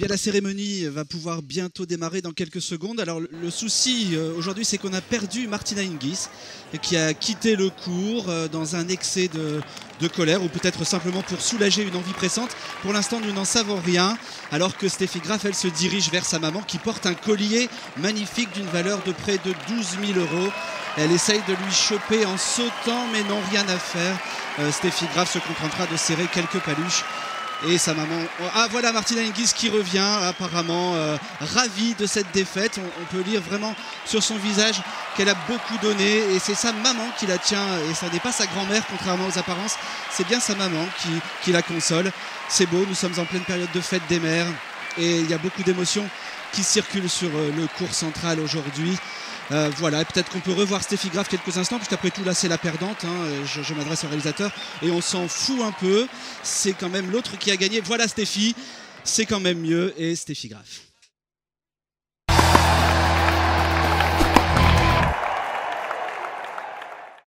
Eh bien, la cérémonie va pouvoir bientôt démarrer dans quelques secondes. Alors, le souci aujourd'hui, c'est qu'on a perdu Martina Hingis, qui a quitté le cours dans un excès de colère, ou peut-être simplement pour soulager une envie pressante. Pour l'instant, nous n'en savons rien, alors que Steffi Graf, elle se dirige vers sa maman, qui porte un collier magnifique d'une valeur de près de 12 000 €. Elle essaye de lui choper en sautant, mais non, rien à faire. Steffi Graf se contentera de serrer quelques paluches. Et sa maman... Ah, voilà Martina Hingis qui revient, apparemment ravie de cette défaite. On peut lire vraiment sur son visage qu'elle a beaucoup donné. Et c'est sa maman qui la tient. Et ça n'est pas sa grand-mère, contrairement aux apparences. C'est bien sa maman qui la console. C'est beau, nous sommes en pleine période de fête des mères. Et il y a beaucoup d'émotions qui circulent sur le cours central aujourd'hui. Voilà, peut-être qu'on peut revoir Steffi Graf quelques instants, puisqu'après tout là c'est la perdante, hein. Je m'adresse au réalisateur et on s'en fout un peu, c'est quand même l'autre qui a gagné. Voilà Steffi, c'est quand même mieux, et Steffi Graf.